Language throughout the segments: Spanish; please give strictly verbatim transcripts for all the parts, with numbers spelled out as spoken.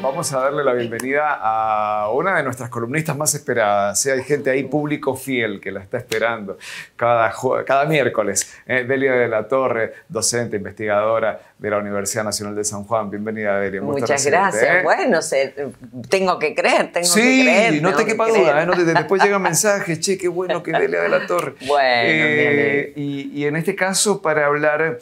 Vamos a darle la bienvenida a una de nuestras columnistas más esperadas. Sí, hay gente ahí, público fiel, que la está esperando cada, cada miércoles. Eh, Delia de la Torre, docente, investigadora de la Universidad Nacional de San Juan. Bienvenida, Delia. Muchas recibirte, gracias. ¿Eh? Bueno, se, tengo que creer, tengo sí, que creer. Sí, no te quepa que duda. ¿Eh? No, de, de, después llegan mensajes, che, qué bueno que Delia de la Torre. Bueno, eh, y, y en este caso, para hablar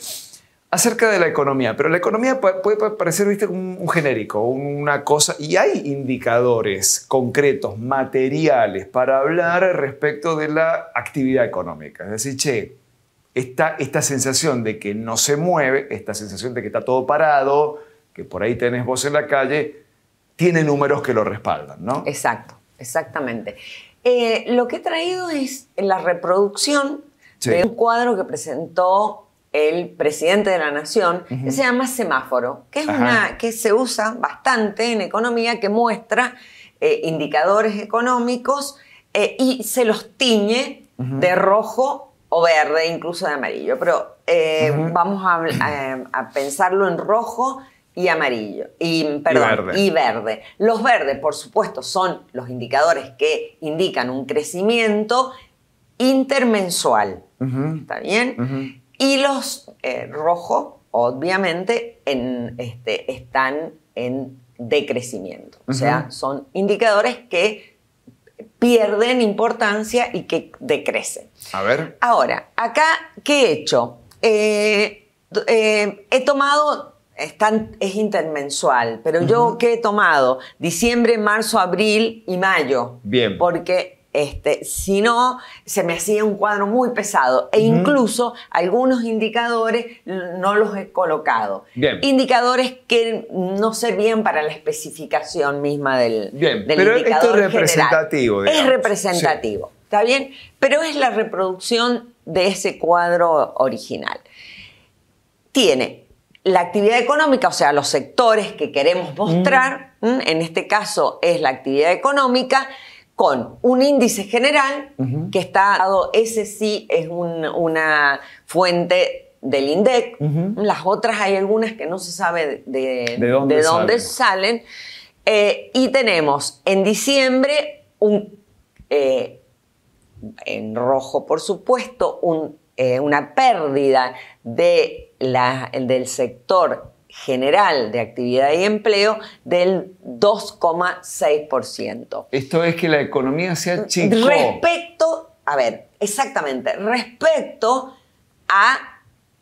acerca de la economía, pero la economía puede parecer, ¿viste?, un, un genérico, una cosa, y hay indicadores concretos, materiales, para hablar respecto de la actividad económica. Es decir, che, esta, esta sensación de que no se mueve, esta sensación de que está todo parado, que por ahí tenés vos en la calle, tiene números que lo respaldan, ¿no? Exacto, exactamente. Eh, lo que he traído es la reproducción sí. de un cuadro que presentó el presidente de la Nación, uh-huh. que se llama semáforo, que es una, que se usa bastante en economía, que muestra eh, indicadores económicos eh, y se los tiñe uh-huh. de rojo o verde, incluso de amarillo. Pero eh, uh-huh. vamos a, a, a pensarlo en rojo y amarillo, y, perdón, y, verde. y verde. Los verdes, por supuesto, son los indicadores que indican un crecimiento intermensual. Uh-huh. ¿Está bien? Uh-huh. Y los eh, rojos, obviamente, en, este, están en decrecimiento. Uh-huh. O sea, son indicadores que pierden importancia y que decrecen. A ver. Ahora, acá, ¿qué he hecho? Eh, eh, he tomado, están, es intermensual, pero uh-huh. yo, ¿qué he tomado? Diciembre, marzo, abril y mayo. Bien. Porque Este, si no, se me hacía un cuadro muy pesado e incluso uh-huh. algunos indicadores no los he colocado. Bien. Indicadores que no servían para la especificación misma del, bien. del pero indicador esto es general. Representativo, es representativo, sí. ¿Está bien? Pero es la reproducción de ese cuadro original. Tiene la actividad económica, o sea, los sectores que queremos mostrar, uh-huh. en este caso es la actividad económica, con un índice general uh-huh. que está dado, ese sí es un, una fuente del INDEC, uh-huh. las otras hay algunas que no se sabe de, ¿De dónde, de dónde salen, salen. Eh, y tenemos en diciembre, un, eh, en rojo por supuesto, un, eh, una pérdida de la, del sector general de actividad y empleo del dos coma seis por ciento. Esto es que la economía se achicó. Respecto, a ver, exactamente, respecto a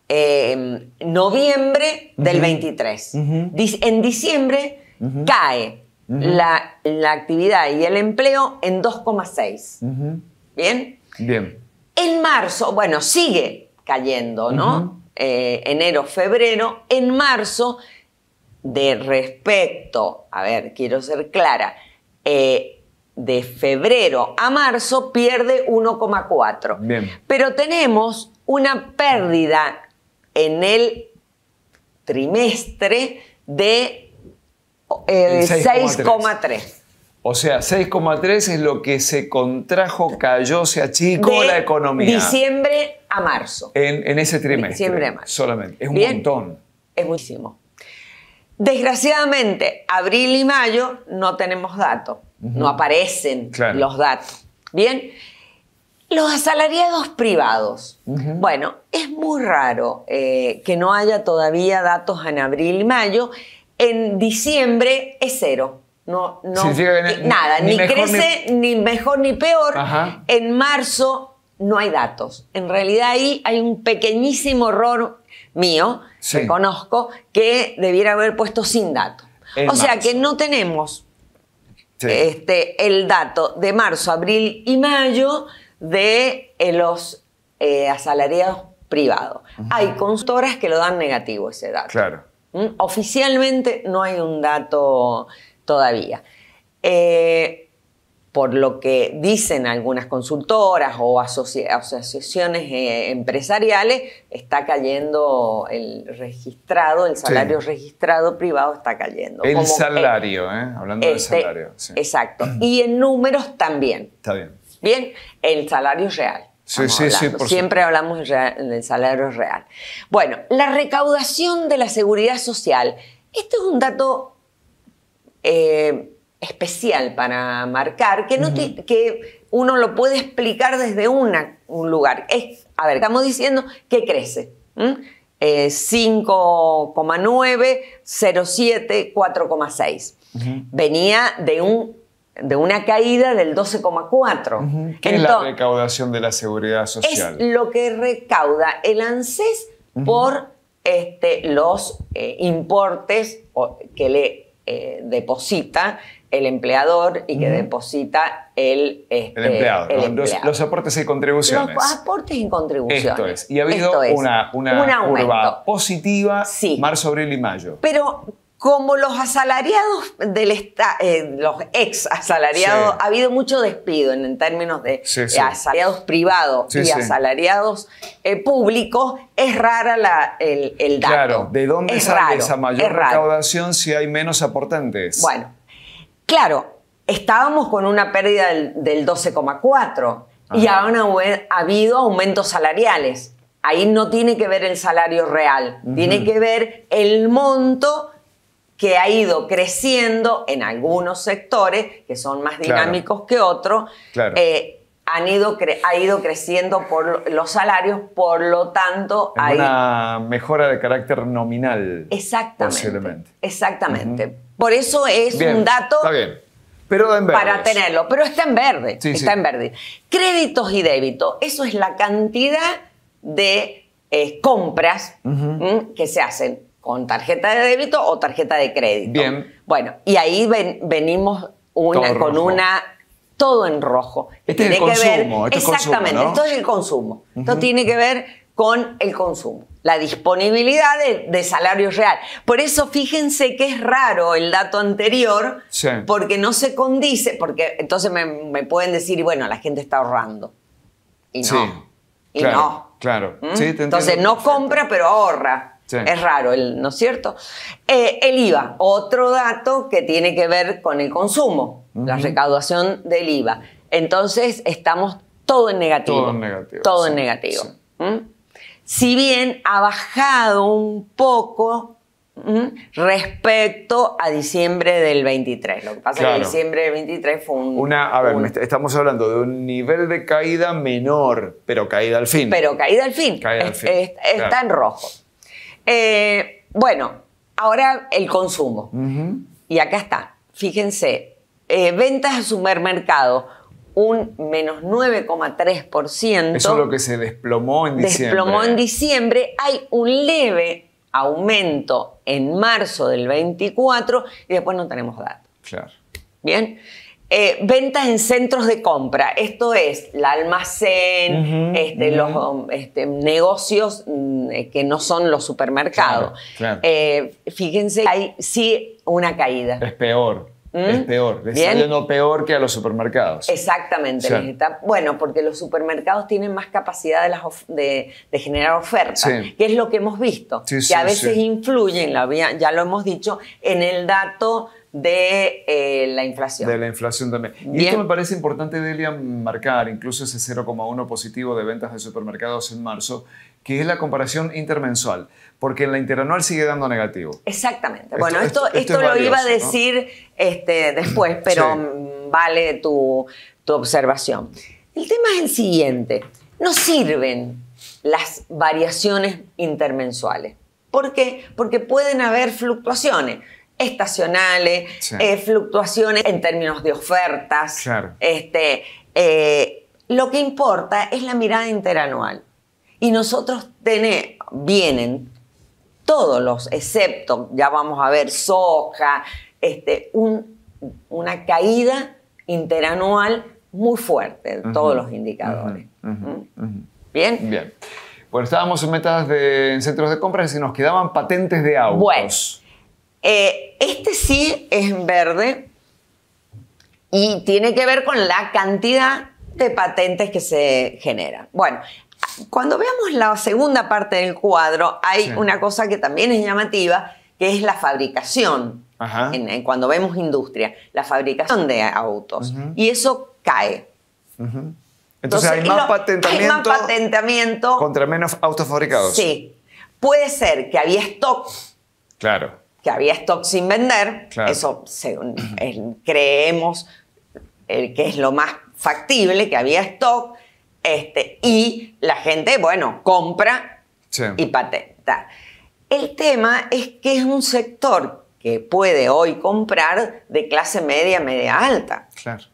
eh, noviembre uh-huh. del veintitrés. Uh-huh. En diciembre uh-huh. cae uh-huh. la, la actividad y el empleo en dos coma seis. Uh-huh. ¿Bien? Bien. En marzo, bueno, sigue cayendo, ¿no? Uh-huh. Eh, enero, febrero, en marzo, de respecto, a ver, quiero ser clara, eh, de febrero a marzo pierde uno coma cuatro. Pero tenemos una pérdida en el trimestre de eh, seis coma tres. O sea, seis coma tres es lo que se contrajo, cayó, se achicó de la economía. Diciembre a marzo. En, en ese trimestre. Diciembre a marzo. Solamente. Es un Bien, montón. Es muchísimo. Desgraciadamente, abril y mayo no tenemos datos. Uh-huh. No aparecen claro. los datos. Bien. Los asalariados privados. Uh-huh. Bueno, es muy raro eh, que no haya todavía datos en abril y mayo. En diciembre es cero. No, no, ni, nada, ni, ni mejor, crece, ni... ni mejor ni peor. Ajá. En marzo no hay datos. En realidad ahí hay un pequeñísimo error mío, sí. que conozco, que debiera haber puesto sin datos. En o marzo. sea que no tenemos sí. este, el dato de marzo, abril y mayo de eh, los eh, asalariados privados. Ajá. Hay consultoras que lo dan negativo ese dato. Claro. ¿Mm? Oficialmente no hay un dato todavía. Eh, por lo que dicen algunas consultoras o asoci asociaciones eh, empresariales, está cayendo el registrado, el salario sí. registrado privado está cayendo. El Como salario, el, eh, hablando este, del salario. Sí. Exacto. Y en números también. Está bien. Bien, el salario real. Sí, sí, sí, por Siempre sí. hablamos del salario real. Bueno, la recaudación de la seguridad social. Este es un dato eh, especial para marcar, que, no uh-huh. te, que uno lo puede explicar desde una, un lugar. Es, a ver, estamos diciendo que crece. ¿Mm? Eh, cinco coma nueve, cero coma siete, cuatro coma seis. Uh-huh. Venía de un... de una caída del doce coma cuatro. Uh-huh. ¿Qué Entonces, es la recaudación de la seguridad social? Es lo que recauda el ANSES uh-huh. por este, los eh, importes que le eh, deposita el empleador y que uh-huh. deposita el, este, el empleado. El empleado. Los, los aportes y contribuciones. Los aportes y contribuciones. Esto es. Y ha habido es. una, una un curva positiva sí. marzo, abril y mayo. Pero... como los asalariados, del esta, eh, los ex asalariados, sí. ha habido mucho despido en, en términos de sí, sí. asalariados privados sí, y sí. asalariados eh, públicos, es rara la, el, el dato. Claro, ¿de dónde es sale raro, esa mayor es recaudación si hay menos aportantes? Bueno, claro, estábamos con una pérdida del, del doce coma cuatro y aún ha habido aumentos salariales. Ahí no tiene que ver el salario real, uh-huh. tiene que ver el monto que ha ido creciendo en algunos sectores, que son más dinámicos claro. que otros, claro. eh, han ido cre ha ido creciendo por los salarios, por lo tanto... hay una mejora de carácter nominal. Exactamente. Posiblemente. Exactamente. Uh-huh. Por eso es bien, un dato está bien. Pero en para tenerlo. Pero está en verde. Sí, está sí. en verde. Créditos y débitos. Eso es la cantidad de eh, compras uh-huh. que se hacen con tarjeta de débito o tarjeta de crédito. Bien. Bueno, y ahí ven, venimos una, con rojo. una... Todo en rojo. Este tiene es el que consumo. Ver, este exactamente, consumo, ¿no? Esto es el consumo. Uh-huh. Esto tiene que ver con el consumo. La disponibilidad de, de salario real. Por eso fíjense que es raro el dato anterior, sí. porque no se condice, porque entonces me, me pueden decir, bueno, la gente está ahorrando. Y no. Sí, y claro, no. Claro. ¿Mm? Sí, te entonces no compra, pero ahorra. Sí. Es raro, el, ¿no es cierto? Eh, el IVA, otro dato que tiene que ver con el consumo, uh-huh. la recaudación del IVA. Entonces, estamos todo en negativo. Todo en negativo. Todo sí, en negativo. Sí. ¿Mm? Si bien ha bajado un poco ¿Mm? respecto a diciembre del veintitrés. Lo que pasa claro. es que diciembre del veintitrés fue un... Una, a ver, un, estamos hablando de un nivel de caída menor, pero caída al fin. Pero caída al fin. Caída al fin. Es, es, claro. Está en rojo. Eh, bueno, ahora el consumo. Uh-huh. Y acá está. Fíjense, eh, ventas a supermercado, un menos nueve coma tres por ciento. Eso es lo que se desplomó en diciembre. Desplomó en diciembre. Hay un leve aumento en marzo del veinticuatro y después no tenemos datos. Claro. Bien. Eh, ventas en centros de compra, esto es la almacén, uh-huh, este, uh-huh. los este, negocios mm, que no son los supermercados. Claro, claro. Eh, fíjense, hay sí una caída. Es peor, ¿Mm? es peor, les ¿Bien? sale no peor que a los supermercados. Exactamente, sí. les está, bueno, porque los supermercados tienen más capacidad de, las de, de generar ofertas, sí. que es lo que hemos visto, sí, que sí, a veces sí. influyen, ya lo hemos dicho, en el dato de eh, la inflación. De la inflación también. Bien. Y esto me parece importante, Delia, marcar, incluso ese cero coma uno positivo de ventas de supermercados en marzo, que es la comparación intermensual, porque en la interanual sigue dando negativo. Exactamente. Esto, bueno, esto, esto, esto, esto lo valioso, iba a decir ¿no? este, después, pero sí. vale tu, tu observación. El tema es el siguiente. No sirven las variaciones intermensuales. ¿Por qué? Porque pueden haber fluctuaciones estacionales, sí. eh, fluctuaciones en términos de ofertas. Claro. Este, eh, lo que importa es la mirada interanual. Y nosotros tené, vienen todos los, excepto, ya vamos a ver, soja, este, un, una caída interanual muy fuerte de uh-huh. todos los indicadores. Uh-huh. Uh-huh. Uh-huh. ¿Bien? Bien. Bueno, estábamos en metas de en centros de compras y nos quedaban patentes de autos. Bueno, Eh, este sí es en verde y tiene que ver con la cantidad de patentes que se generan. Bueno, cuando veamos la segunda parte del cuadro, hay sí. una cosa que también es llamativa, que es la fabricación. Ajá. En, en, cuando vemos industria, la fabricación de autos. Uh-huh. Y eso cae. Uh-huh. Entonces, Entonces hay, más no, hay más patentamiento contra menos autos fabricados. Sí. Puede ser que había stock. Claro. Que había stock sin vender. Claro. Eso según, eh, creemos eh, que es lo más factible, que había stock. Este, y la gente, bueno, compra sí. y patenta. El tema es que es un sector que puede hoy comprar de clase media, media alta. Claro.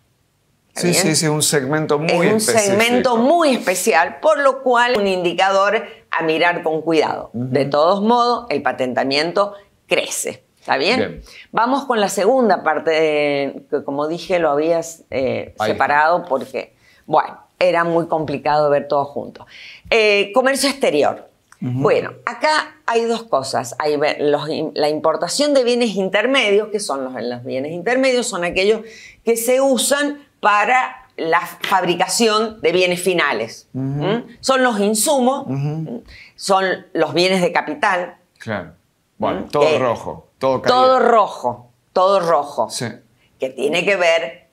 Sí, sí, sí, un segmento muy especial. Es un específico. segmento muy especial, por lo cual un indicador a mirar con cuidado. Uh-huh. De todos modos, el patentamiento crece. ¿Está bien? Bien. Vamos con la segunda parte, de, que como dije, lo habías eh, separado porque, bueno, era muy complicado ver todo junto. Eh, comercio exterior. Uh-huh. Bueno, acá hay dos cosas. Hay los, la importación de bienes intermedios, que son los, los bienes intermedios, son aquellos que se usan para la fabricación de bienes finales. Uh-huh. ¿Mm? Son los insumos, uh-huh. son los bienes de capital. Claro. Bueno, ¿Mm? todo eh, rojo. Todo, todo rojo. Todo rojo. Sí. Que tiene que ver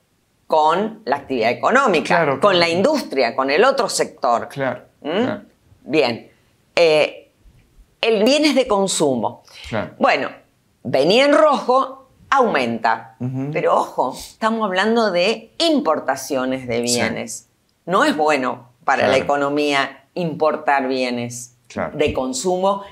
con la actividad económica, claro, con claro. la industria, con el otro sector. Claro. ¿Mm? claro. Bien. Eh, el bienes de consumo. Claro. Bueno, venía en rojo... aumenta. Uh-huh. Pero ojo, estamos hablando de importaciones de bienes. Sí. No es bueno para claro. la economía importar bienes claro. de consumo,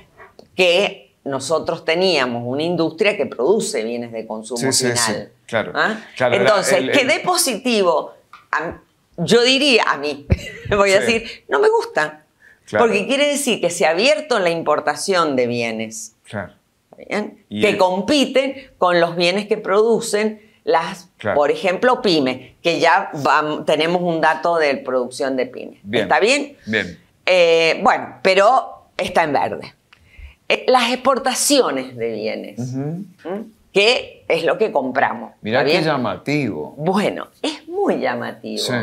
que nosotros teníamos una industria que produce bienes de consumo sí, final. Sí, sí. Claro. ¿Ah? Claro, entonces, el, el, quedé positivo. A, yo diría, a mí, voy sí. a decir, no me gusta. Claro. Porque quiere decir que se ha abierto la importación de bienes. Claro. Bien, que el... compiten con los bienes que producen las, claro. por ejemplo, pymes, que ya van, tenemos un dato de producción de pymes. Bien. ¿Está bien? Bien. Eh, bueno, pero está en verde. Eh, las exportaciones de bienes, uh-huh. que es lo que compramos. Mirá qué llamativo. Bueno, es muy llamativo. Sí.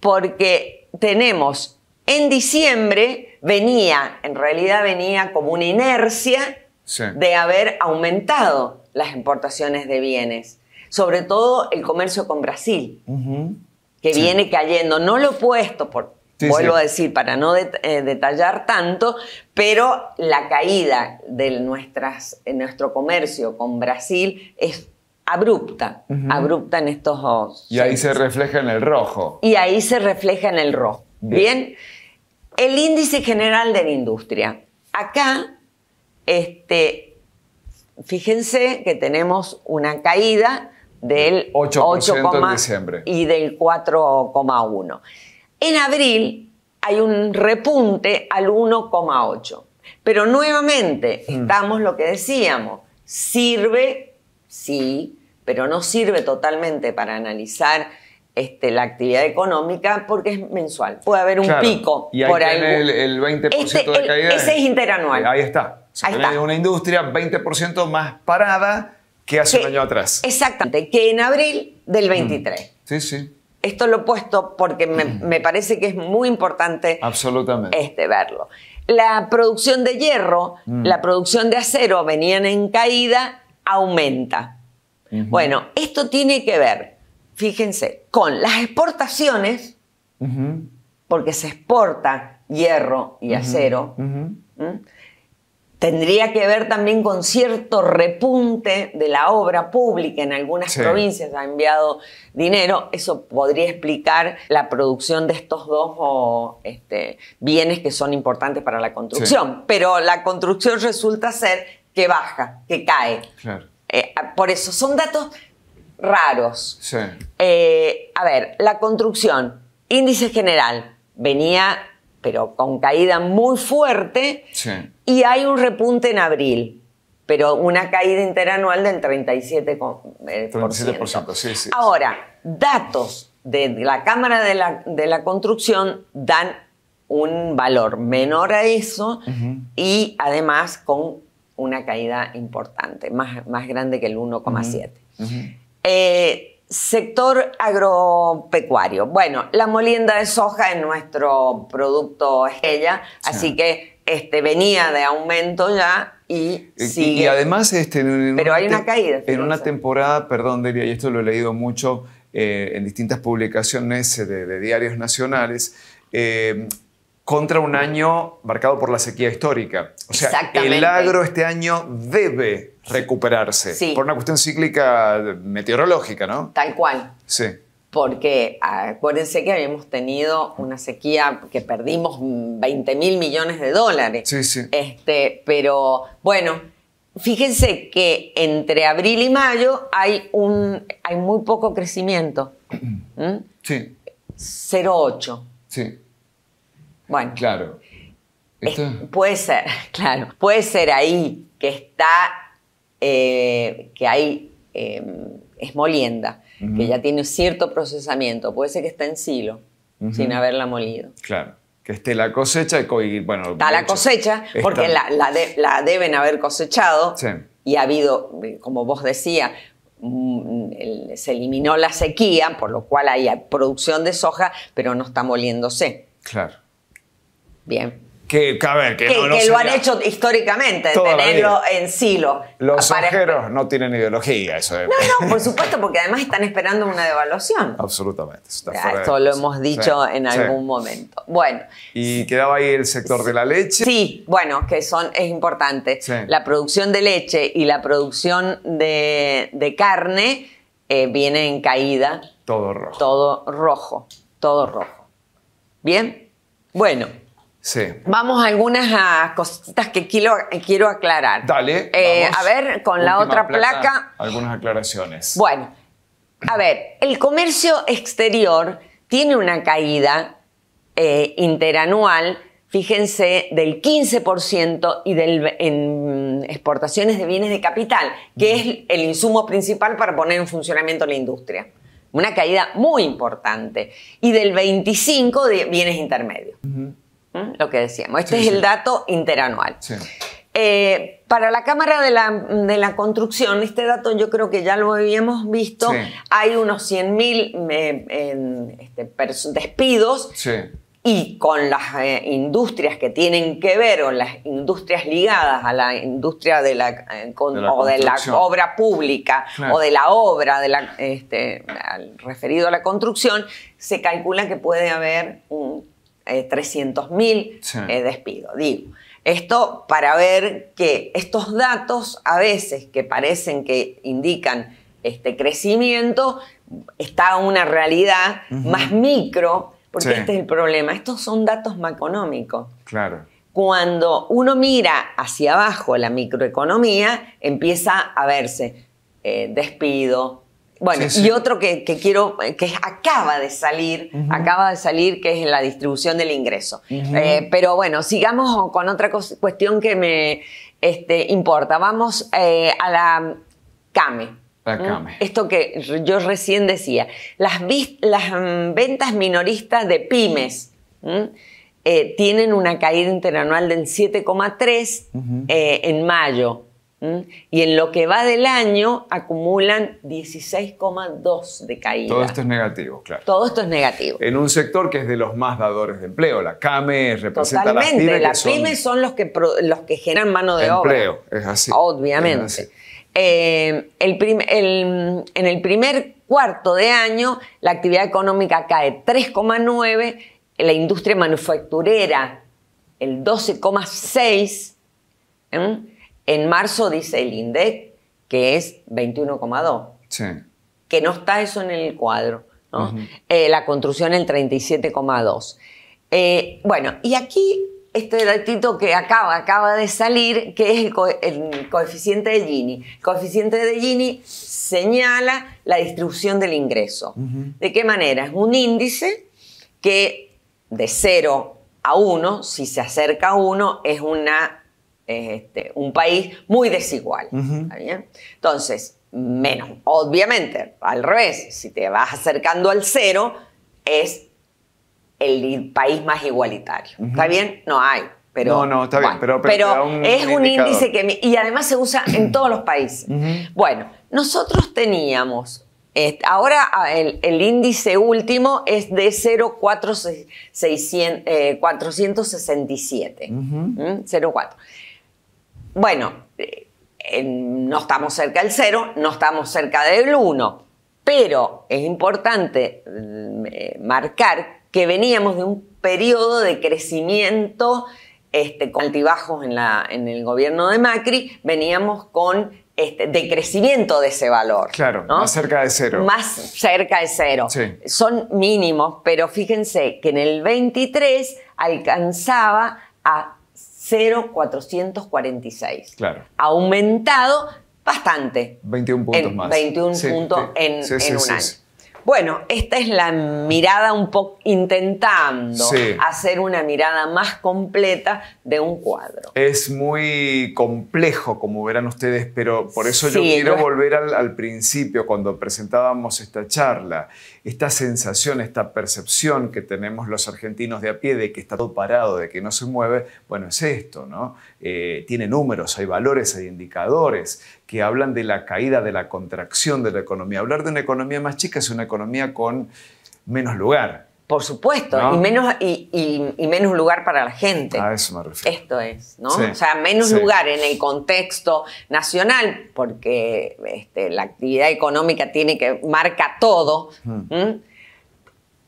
Porque tenemos en diciembre, venía, en realidad venía como una inercia. Sí. De haber aumentado las importaciones de bienes, sobre todo el comercio con Brasil, uh-huh. que sí. viene cayendo, no lo opuesto, por, sí, vuelvo sí. a decir, para no de, eh, detallar tanto, pero la caída de nuestras, nuestro comercio con Brasil es abrupta, uh-huh. abrupta en estos dos. Y ahí sí. se refleja en el rojo. Y ahí se refleja en el rojo. Bien. Bien. El índice general de la industria. Acá... Este, fíjense que tenemos una caída del ocho por ciento en diciembre y del cuatro coma uno por ciento. En abril hay un repunte al uno coma ocho por ciento. Pero nuevamente mm. estamos lo que decíamos. Sirve, sí, pero no sirve totalmente para analizar Este, la actividad económica, porque es mensual. Puede haber un claro. pico y ahí por ahí. El, el veinte por ciento este, de el, caída. Ese es interanual. Ahí está. Se ahí está. Una industria veinte por ciento más parada que hace que, un año atrás. Exactamente, que en abril del veintitrés. Mm. Sí, sí. Esto lo he puesto porque me, mm. me parece que es muy importante Absolutamente. Este, verlo. La producción de hierro, mm. la producción de acero venían en caída, aumenta. Mm-hmm. Bueno, esto tiene que ver, fíjense, con las exportaciones, uh-huh. porque se exporta hierro y uh-huh. acero, uh-huh. ¿Mm? Tendría que ver también con cierto repunte de la obra pública. En algunas sí. provincias ha enviado dinero. Eso podría explicar la producción de estos dos o, este, bienes que son importantes para la construcción. Sí. Pero la construcción resulta ser que baja, que cae. Claro. Eh, por eso son datos... raros. Sí. Eh, a ver, la construcción, índice general, venía, pero con caída muy fuerte, sí. y hay un repunte en abril, pero una caída interanual del treinta y siete por ciento. Eh, treinta y siete por ciento, sí, sí. Ahora, datos de la Cámara de la, de la Construcción dan un valor menor a eso, uh-huh. y además con una caída importante, más, más grande que el uno coma siete por ciento. Uh-huh. Uh-huh. Eh, sector agropecuario. Bueno, la molienda de soja es nuestro producto estrella, sí. así que este, venía de aumento ya y eh, sigue. Y además, este, en, en pero una hay una caída. En una temporada, perdón, Delia, y esto lo he leído mucho, eh, en distintas publicaciones de, de diarios nacionales, eh, contra un año marcado por la sequía histórica. O sea, el agro este año debe recuperarse, sí, por una cuestión cíclica meteorológica, ¿no? Tal cual. Sí. Porque acuérdense que habíamos tenido una sequía que perdimos veinte mil millones de dólares. Sí, sí. Este, pero bueno, fíjense que entre abril y mayo hay, un, hay muy poco crecimiento. ¿Mm? Sí. cero coma ocho. Sí. Bueno, claro. Es, puede ser, claro, puede ser ahí que está, eh, que hay eh, es molienda, uh-huh, que ya tiene cierto procesamiento, puede ser que está en silo, uh-huh, sin haberla molido. Claro, que esté la cosecha y, y bueno. Está la hecho, cosecha, está. Porque la, la, de, la deben haber cosechado, sí, y ha habido, como vos decías, se eliminó la sequía, por lo cual hay producción de soja, pero no está moliéndose. Claro. Bien. Que, a ver, que, que, no, no que lo han hecho históricamente, tenerlo en silo. Los sojeros no tienen ideología, eso es. No, no, por supuesto, porque además están esperando una devaluación. Absolutamente. Eso está fuera. Esto lo hemos dicho, sí, en algún, sí, momento. Bueno. Y quedaba ahí el sector de la leche. Sí, bueno, que son, es importante. Sí. La producción de leche y la producción de, de carne eh, viene en caída. Todo rojo. Todo rojo, todo rojo. Bien, bueno. Sí. Vamos a algunas a cositas que quiero, quiero aclarar. Dale. Eh, a ver, con la otra placa, placa. Algunas aclaraciones. Bueno, a ver, el comercio exterior tiene una caída eh, interanual, fíjense, del quince por ciento y del, en exportaciones de bienes de capital, que mm. es el insumo principal para poner en funcionamiento la industria. Una caída muy importante. Y del veinticinco por ciento de bienes intermedios. Mm. Lo que decíamos. Este, sí, es, sí, el dato interanual. Sí. Eh, para la Cámara de la, de la Construcción, este dato yo creo que ya lo habíamos visto, sí, hay unos cien mil eh, eh, este, despidos, sí, y con las eh, industrias que tienen que ver, o las industrias ligadas a la industria de la, eh, con, de la o de la obra pública, claro, o de la obra de la, este, al, referido a la construcción, se calcula que puede haber un Eh, trescientos mil, sí, eh, despidos. Digo, esto para ver que estos datos a veces que parecen que indican este crecimiento, está una realidad, uh-huh, más micro, porque, sí, este es el problema. Estos son datos macroeconómicos. Claro. Cuando uno mira hacia abajo la microeconomía, empieza a verse eh, despido. Bueno, sí, sí. Y otro que, que quiero, que acaba de salir, uh-huh, acaba de salir, que es la distribución del ingreso. Uh-huh. Eh, pero bueno, sigamos con otra cuestión que me este, importa. Vamos eh, a la CAME. La CAME. ¿Mm? Esto que yo recién decía. Las, las um, ventas minoristas de pymes ¿Mm? eh, tienen una caída interanual del siete coma tres, uh-huh, eh, en mayo. Y en lo que va del año acumulan dieciséis coma dos de caída. Todo esto es negativo, claro. Todo esto es negativo. En un sector que es de los más dadores de empleo. La CAME representa a las pymes. Totalmente. Las pymes son los que, los que generan mano de obra. Empleo, es así. Obviamente. Es así. Eh, el prim, el, en el primer cuarto de año, la actividad económica cae tres coma nueve por ciento, la industria manufacturera el doce coma seis por ciento, ¿eh? En marzo dice el INDEC que es veintiuno coma dos. Sí. Que no está eso en el cuadro, ¿no? Uh-huh. Eh, la construcción el treinta y siete coma dos. Eh, bueno, y aquí este datito que acaba, acaba de salir, que es el, co el coeficiente de Gini. El coeficiente de Gini señala la distribución del ingreso. Uh-huh. ¿De qué manera? Es un índice que de cero a uno, si se acerca a uno, es una... Este, un país muy desigual, uh-huh, ¿está bien? Entonces, menos, obviamente, al revés, si te vas acercando al cero, es el país más igualitario, uh-huh, ¿está bien? No hay, pero... No, no, está, bueno, bien, pero... Pero, pero un, es un indicador, índice que... Y además se usa en todos los países. Uh-huh. Bueno, nosotros teníamos... Este, ahora el, el índice último es de cero coma cuatrocientos sesenta y siete. Uh-huh. cero coma cuatro. Bueno, eh, eh, no estamos cerca del cero, no estamos cerca del uno. Pero es importante eh, marcar que veníamos de un periodo de crecimiento este, con altibajos en, la, en el gobierno de Macri, veníamos con este, decrecimiento de ese valor. Claro, ¿no? Más cerca de cero. Más cerca de cero. Sí. Son mínimos, pero fíjense que en el veintitrés alcanzaba a cero coma cuatrocientos cuarenta y seis. Claro. Aumentado bastante. veintiún puntos en, más. veintiún sí, puntos sí, en, sí, en sí, un sí, año. Sí. Bueno, esta es la mirada un poco intentando sí. hacer una mirada más completa de un cuadro. Es muy complejo, como verán ustedes, pero por eso sí, yo quiero yo... volver al, al principio, cuando presentábamos esta charla. Esta sensación, esta percepción que tenemos los argentinos de a pie de que está todo parado, de que no se mueve, bueno, es esto, ¿no? Eh, tiene números, hay valores, hay indicadores que hablan de la caída, de la contracción de la economía. Hablar de una economía más chica es una economía con menos lugar. Por supuesto, ¿no? y, menos, y, y, y menos lugar para la gente. A eso me refiero. Esto es, ¿no? Sí, o sea, menos sí. lugar en el contexto nacional, porque este, la actividad económica tiene que marca todo. Mm. ¿Mm?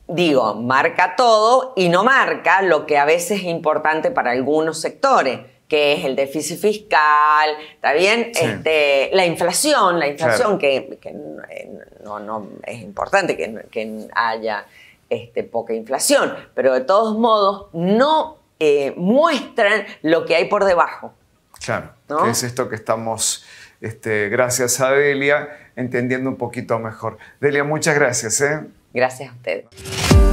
Digo, marca todo y no marca lo que a veces es importante para algunos sectores, que es el déficit fiscal, ¿está bien? Sí. Este, la inflación, la inflación claro. que, que no, no es importante que, que haya este, poca inflación, pero de todos modos no eh, muestran lo que hay por debajo. Claro, ¿no? Que es esto que estamos, este, gracias a Delia, entendiendo un poquito mejor. Delia, muchas gracias, ¿eh? Gracias a ustedes.